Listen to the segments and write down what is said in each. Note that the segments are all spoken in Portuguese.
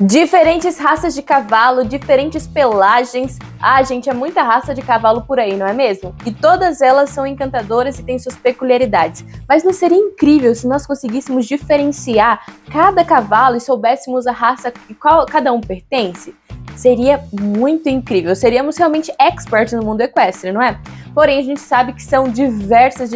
Diferentes raças de cavalo, diferentes pelagens. Ah, gente, é muita raça de cavalo por aí, não é mesmo? E todas elas são encantadoras e têm suas peculiaridades. Mas não seria incrível se nós conseguíssemos diferenciar cada cavalo e soubéssemos a raça a qual cada um pertence? Seria muito incrível, seríamos realmente experts no mundo equestre, não é? Porém, a gente sabe que são diversas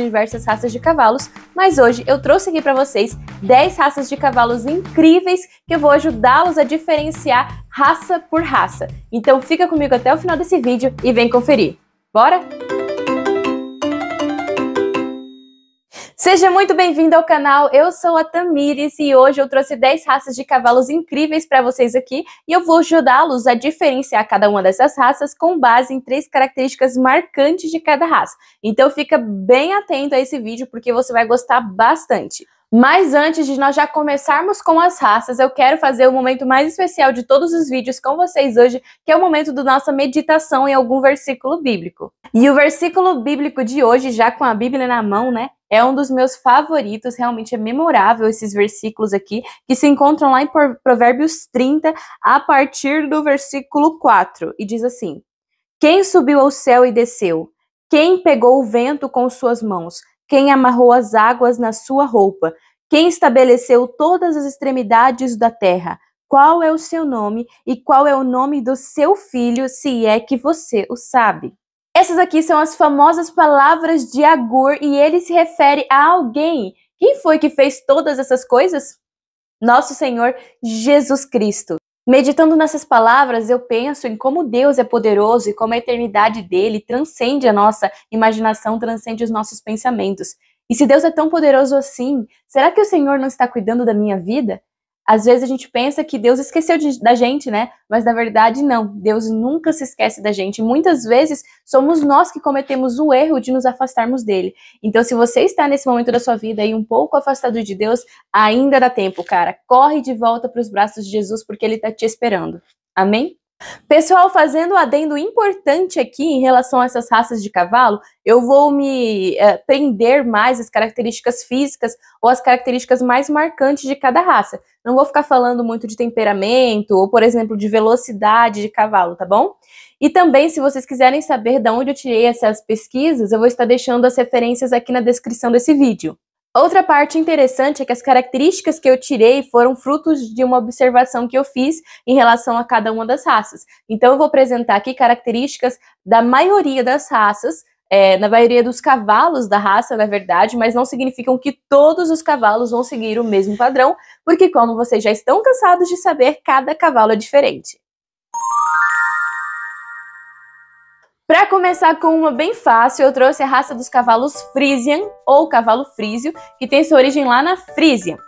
raças de cavalos, mas hoje eu trouxe aqui para vocês 10 raças de cavalos incríveis que eu vou ajudá-los a diferenciar raça por raça. Então fica comigo até o final desse vídeo e vem conferir. Bora? Seja muito bem-vindo ao canal, eu sou a Tamires e hoje eu trouxe 10 raças de cavalos incríveis para vocês aqui e eu vou ajudá-los a diferenciar cada uma dessas raças com base em 3 características marcantes de cada raça. Então fica bem atento a esse vídeo porque você vai gostar bastante. Mas antes de nós já começarmos com as raças, eu quero fazer o momento mais especial de todos os vídeos com vocês hoje, que é o momento da nossa meditação em algum versículo bíblico. E o versículo bíblico de hoje, já com a Bíblia na mão, né? É um dos meus favoritos, realmente é memorável esses versículos aqui, que se encontram lá em Provérbios 30, a partir do versículo 4. E diz assim: quem subiu ao céu e desceu? Quem pegou o vento com suas mãos? Quem amarrou as águas na sua roupa? Quem estabeleceu todas as extremidades da terra? Qual é o seu nome e qual é o nome do seu filho, se é que você o sabe? Essas aqui são as famosas palavras de Agur e ele se refere a alguém. Quem foi que fez todas essas coisas? Nosso Senhor Jesus Cristo. Meditando nessas palavras, eu penso em como Deus é poderoso e como a eternidade dele transcende a nossa imaginação, transcende os nossos pensamentos. E se Deus é tão poderoso assim, será que o Senhor não está cuidando da minha vida? Às vezes a gente pensa que Deus esqueceu da gente, né? Mas na verdade não, Deus nunca se esquece da gente. Muitas vezes somos nós que cometemos o erro de nos afastarmos dele. Então se você está nesse momento da sua vida aí um pouco afastado de Deus, ainda dá tempo, cara. Corre de volta para os braços de Jesus porque ele está te esperando. Amém? Pessoal, fazendo um adendo importante aqui em relação a essas raças de cavalo, eu vou me prender mais às características físicas ou às características mais marcantes de cada raça. Não vou ficar falando muito de temperamento ou, por exemplo, de velocidade de cavalo, tá bom? E também, se vocês quiserem saber de onde eu tirei essas pesquisas, eu vou estar deixando as referências aqui na descrição desse vídeo. Outra parte interessante é que as características que eu tirei foram frutos de uma observação que eu fiz em relação a cada uma das raças. Então eu vou apresentar aqui características da maioria das raças, na maioria dos cavalos da raça, na verdade, mas não significam que todos os cavalos vão seguir o mesmo padrão, porque como vocês já estão cansados de saber, cada cavalo é diferente. Para começar com uma bem fácil, eu trouxe a raça dos cavalos Frisian, ou cavalo frísio, que tem sua origem lá na Frísia.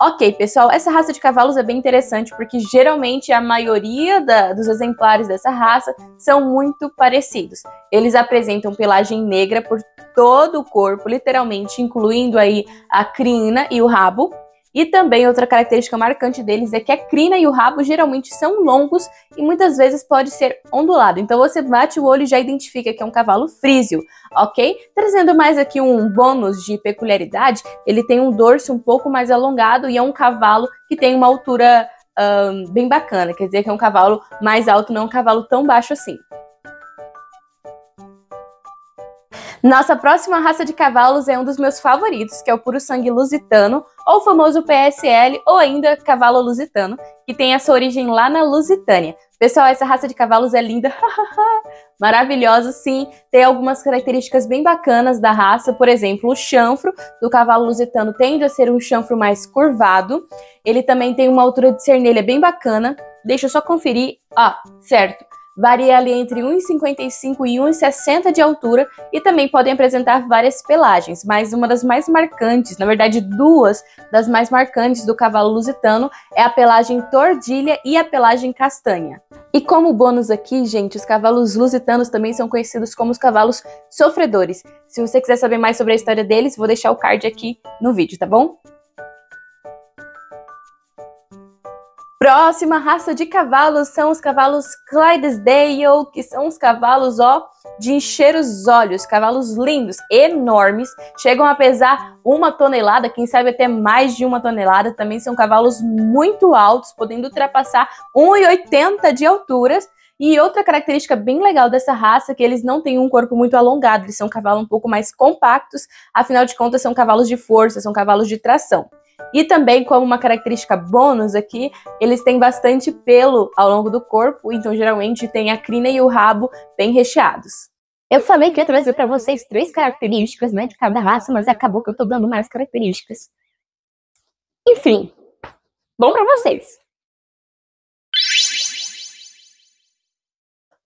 Ok, pessoal, essa raça de cavalos é bem interessante, porque geralmente a maioria dos exemplares dessa raça são muito parecidos. Eles apresentam pelagem negra por todo o corpo, literalmente, incluindo aí a crina e o rabo. E também outra característica marcante deles é que a crina e o rabo geralmente são longos e muitas vezes pode ser ondulado. Então você bate o olho e já identifica que é um cavalo frísio, ok? Trazendo mais aqui um bônus de peculiaridade, ele tem um dorso um pouco mais alongado e é um cavalo que tem uma altura bem bacana. Quer dizer que é um cavalo mais alto, não é um cavalo tão baixo assim. Nossa próxima raça de cavalos é um dos meus favoritos, que é o puro sangue lusitano, ou famoso PSL, ou ainda cavalo lusitano, que tem a sua origem lá na Lusitânia. Pessoal, essa raça de cavalos é linda, maravilhosa sim, tem algumas características bem bacanas da raça, por exemplo, o chanfro do cavalo lusitano tende a ser um chanfro mais curvado, ele também tem uma altura de cernelha bem bacana, deixa eu só conferir, ó, certo. Varia ali entre 1,55 e 1,60 de altura e também podem apresentar várias pelagens, mas uma das mais marcantes, na verdade duas das mais marcantes do cavalo lusitano é a pelagem tordilha e a pelagem castanha. E como bônus aqui, gente, os cavalos lusitanos também são conhecidos como os cavalos sofredores. Se você quiser saber mais sobre a história deles, vou deixar o card aqui no vídeo, tá bom? Próxima raça de cavalos são os cavalos Clydesdale, que são os cavalos, ó, de encher os olhos, cavalos lindos, enormes, chegam a pesar 1 tonelada, quem sabe até mais de 1 tonelada, também são cavalos muito altos, podendo ultrapassar 1,80 de alturas. E outra característica bem legal dessa raça é que eles não têm um corpo muito alongado, eles são cavalos um pouco mais compactos, afinal de contas são cavalos de força, são cavalos de tração. E também, como uma característica bônus aqui, eles têm bastante pelo ao longo do corpo, então geralmente tem a crina e o rabo bem recheados. Eu falei que ia trazer pra vocês 3 características, né, de cada raça, mas acabou que eu tô dando mais características. Enfim, bom pra vocês!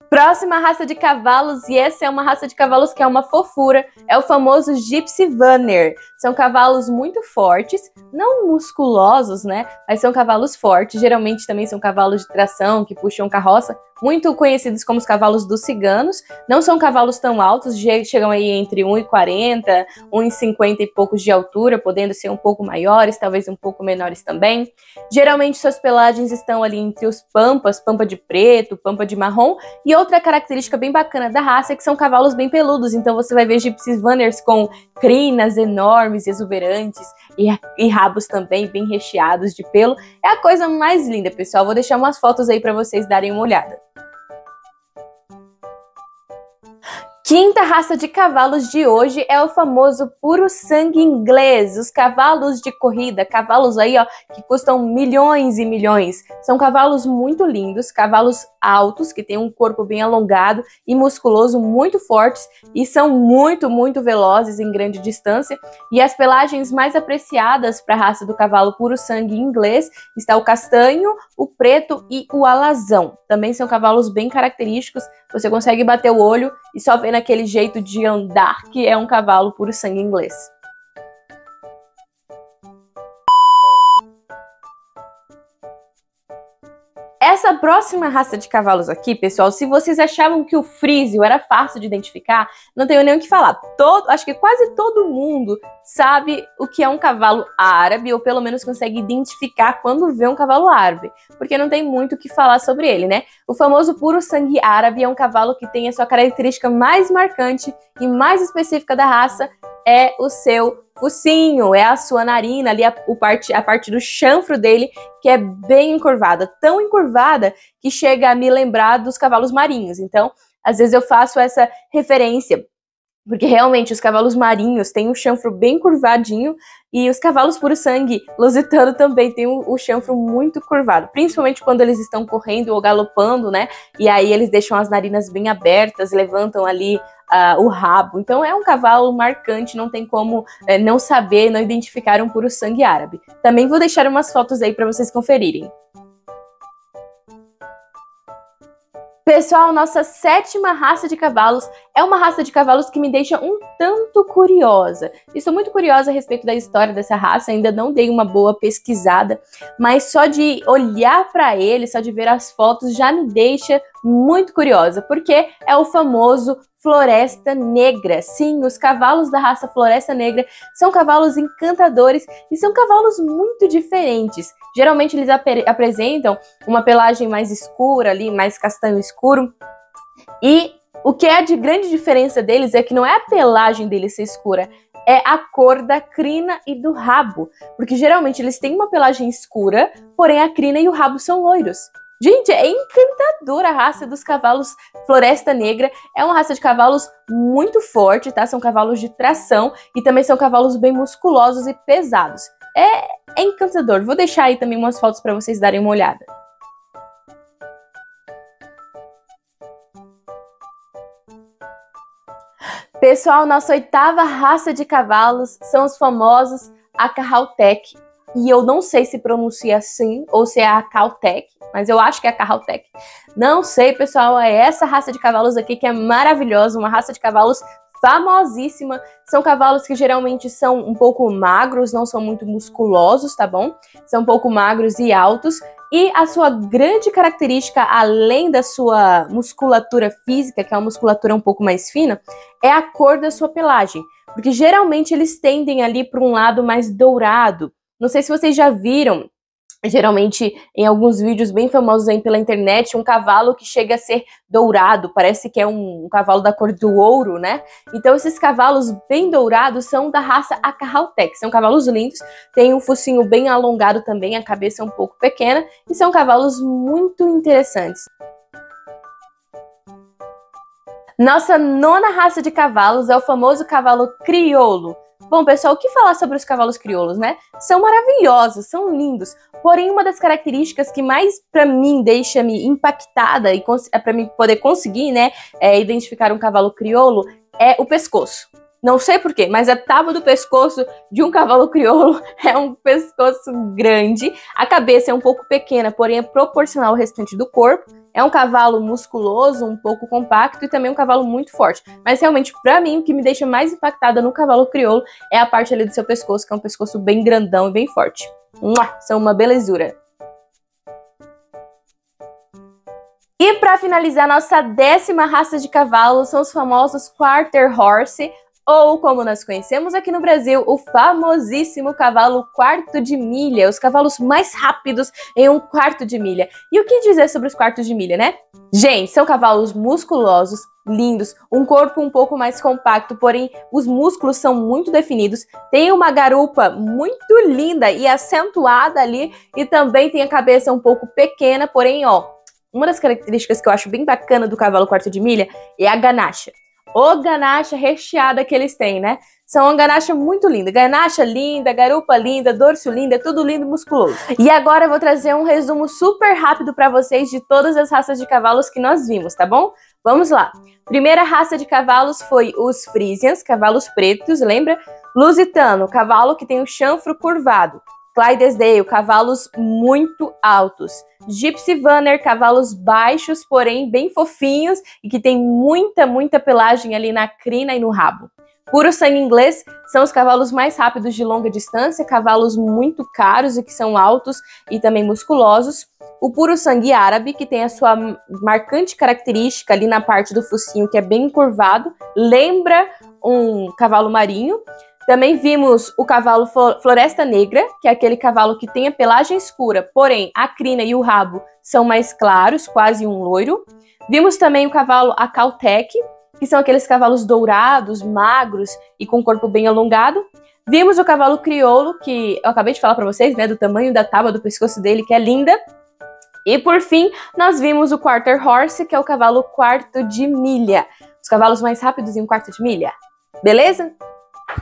Próxima raça de cavalos, e essa é uma raça de cavalos que é uma fofura, é o famoso Gypsy Vanner. São cavalos muito fortes, não musculosos, né? Mas são cavalos fortes, geralmente também são cavalos de tração, que puxam carroça, muito conhecidos como os cavalos dos ciganos. Não são cavalos tão altos, chegam aí entre 1,40, 1,50 e poucos de altura, podendo ser um pouco maiores, talvez um pouco menores também. Geralmente suas pelagens estão ali entre os pampas, pampa de preto, pampa de marrom. E outra característica bem bacana da raça é que são cavalos bem peludos, então você vai ver Gypsy Vanners com crinas enormes, exuberantes e rabos também bem recheados de pelo. É a coisa mais linda, pessoal. Vou deixar umas fotos aí para vocês darem uma olhada. Quinta raça de cavalos de hoje é o famoso puro sangue inglês, os cavalos de corrida, cavalos aí, ó, que custam milhões e milhões. São cavalos muito lindos, cavalos altos, que têm um corpo bem alongado e musculoso, muito fortes, e são muito, muito velozes em grande distância. E as pelagens mais apreciadas para a raça do cavalo puro sangue inglês está o castanho, o preto e o alazão. Também são cavalos bem característicos, você consegue bater o olho e só vê naquele jeito de andar que é um cavalo puro sangue inglês. Essa próxima raça de cavalos aqui, pessoal, se vocês achavam que o Frísio era fácil de identificar, não tenho nem o que falar. Acho que quase todo mundo sabe o que é um cavalo árabe, ou pelo menos consegue identificar quando vê um cavalo árabe, porque não tem muito o que falar sobre ele, né? O famoso puro sangue árabe é um cavalo que tem a sua característica mais marcante e mais específica da raça, é o seu focinho, é a sua narina, ali a parte do chanfro dele, que é bem encurvada, tão encurvada que chega a me lembrar dos cavalos marinhos. Então, às vezes eu faço essa referência, porque realmente os cavalos marinhos têm um chanfro bem curvadinho, e os cavalos puro-sangue lusitano também têm o chanfro muito curvado, principalmente quando eles estão correndo ou galopando, né? E aí eles deixam as narinas bem abertas, levantam ali o rabo. Então é um cavalo marcante, não tem como não saber, não identificar um puro-sangue árabe. Também vou deixar umas fotos aí para vocês conferirem. Pessoal, nossa sétima raça de cavalos é uma raça de cavalos que me deixa um tanto curiosa. Estou muito curiosa a respeito da história dessa raça, ainda não dei uma boa pesquisada, mas só de olhar para ele, só de ver as fotos, já me deixa muito curiosa, porque é o famoso Floresta Negra. Sim, os cavalos da raça Floresta Negra são cavalos encantadores e são cavalos muito diferentes. Geralmente eles apresentam uma pelagem mais escura ali, mais castanho escuro, e o que é de grande diferença deles é que não é a pelagem deles ser escura, é a cor da crina e do rabo, porque geralmente eles têm uma pelagem escura, porém a crina e o rabo são loiros. Gente, é encantadora a raça dos cavalos Floresta Negra, é uma raça de cavalos muito forte, tá? São cavalos de tração e também são cavalos bem musculosos e pesados. É encantador, vou deixar aí também umas fotos para vocês darem uma olhada. Pessoal, nossa oitava raça de cavalos são os famosos Akhal-Teke. E eu não sei se pronuncia assim ou se é Akhal-Teke, mas eu acho que é Akhal-Teke. Não sei, pessoal, é essa raça de cavalos aqui que é maravilhosa, uma raça de cavalos famosíssima. São cavalos que geralmente são um pouco magros, não são muito musculosos, tá bom? São um pouco magros e altos. E a sua grande característica, além da sua musculatura física, que é uma musculatura um pouco mais fina, é a cor da sua pelagem. Porque geralmente eles tendem ali para um lado mais dourado. Não sei se vocês já viram geralmente em alguns vídeos bem famosos aí pela internet, um cavalo que chega a ser dourado, parece que é um cavalo da cor do ouro, né? Então esses cavalos bem dourados são da raça Akhal-Teke, são cavalos lindos, tem um focinho bem alongado também, a cabeça um pouco pequena, e são cavalos muito interessantes. Nossa nona raça de cavalos é o famoso cavalo crioulo. Bom, pessoal, o que falar sobre os cavalos crioulos, né? São maravilhosos, são lindos. Porém, uma das características que mais, pra mim, deixa-me impactada e pra mim poder conseguir, né, identificar um cavalo crioulo é o pescoço. Não sei porquê, mas a tábua do pescoço de um cavalo crioulo é um pescoço grande. A cabeça é um pouco pequena, porém é proporcional ao restante do corpo. É um cavalo musculoso, um pouco compacto e também um cavalo muito forte. Mas realmente, pra mim, o que me deixa mais impactada no cavalo crioulo é a parte ali do seu pescoço, que é um pescoço bem grandão e bem forte. São uma belezura. E pra finalizar, nossa décima raça de cavalos são os famosos Quarter Horse, ou como nós conhecemos aqui no Brasil, o famosíssimo cavalo quarto de milha, os cavalos mais rápidos em um quarto de milha. E o que dizer sobre os quartos de milha, né? Gente, são cavalos musculosos, lindos, um corpo um pouco mais compacto, porém os músculos são muito definidos, tem uma garupa muito linda e acentuada ali, e também tem a cabeça um pouco pequena, porém, ó, uma das características que eu acho bem bacana do cavalo quarto de milha é a ganacha. Ô ganacha recheada que eles têm, né? São uma ganacha muito linda. Ganacha linda, garupa linda, dorso lindo, é tudo lindo e musculoso. E agora eu vou trazer um resumo super rápido pra vocês de todas as raças de cavalos que nós vimos, tá bom? Vamos lá. Primeira raça de cavalos foi os Frisians, cavalos pretos, lembra? Lusitano, cavalo que tem o chanfro curvado. Clydesdale, cavalos muito altos. Gypsy Vanner, cavalos baixos, porém bem fofinhos e que tem muita pelagem ali na crina e no rabo. Puro sangue inglês são os cavalos mais rápidos de longa distância, cavalos muito caros e que são altos e também musculosos. O puro sangue árabe, que tem a sua marcante característica ali na parte do focinho, que é bem curvado, lembra um cavalo marinho. Também vimos o cavalo Floresta Negra, que é aquele cavalo que tem a pelagem escura, porém a crina e o rabo são mais claros, quase um loiro. Vimos também o cavalo Akhal-Teke, que são aqueles cavalos dourados, magros e com corpo bem alongado. Vimos o cavalo crioulo, que eu acabei de falar para vocês, né, do tamanho da tábua do pescoço dele, que é linda. E por fim, nós vimos o Quarter Horse, que é o cavalo quarto de milha. Os cavalos mais rápidos em um quarto de milha. Beleza?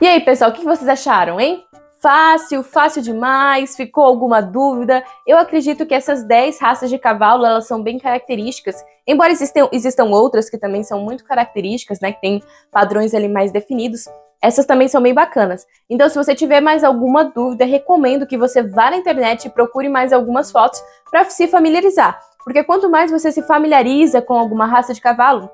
E aí, pessoal, o que vocês acharam, hein? Fácil, fácil demais, ficou alguma dúvida? Eu acredito que essas 10 raças de cavalo, elas são bem características, embora existam outras que também são muito características, né, que tem padrões ali mais definidos, essas também são bem bacanas. Então, se você tiver mais alguma dúvida, recomendo que você vá na internet e procure mais algumas fotos para se familiarizar, porque quanto mais você se familiariza com alguma raça de cavalo,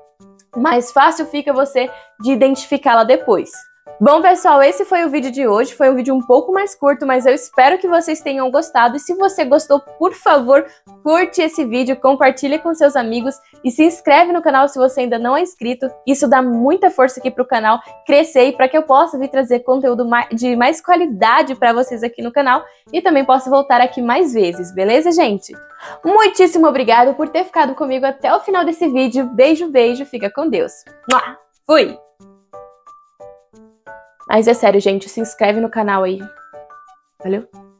mais fácil fica você de identificá-la depois. Bom, pessoal, esse foi o vídeo de hoje, foi um vídeo um pouco mais curto, mas eu espero que vocês tenham gostado, e se você gostou, por favor, curte esse vídeo, compartilha com seus amigos e se inscreve no canal se você ainda não é inscrito, isso dá muita força aqui pro canal crescer e para que eu possa vir trazer conteúdo de mais qualidade para vocês aqui no canal e também posso voltar aqui mais vezes, beleza, gente? Muitíssimo obrigado por ter ficado comigo até o final desse vídeo, beijo, beijo, fica com Deus, fui! Mas é sério, gente, se inscreve no canal aí. Valeu?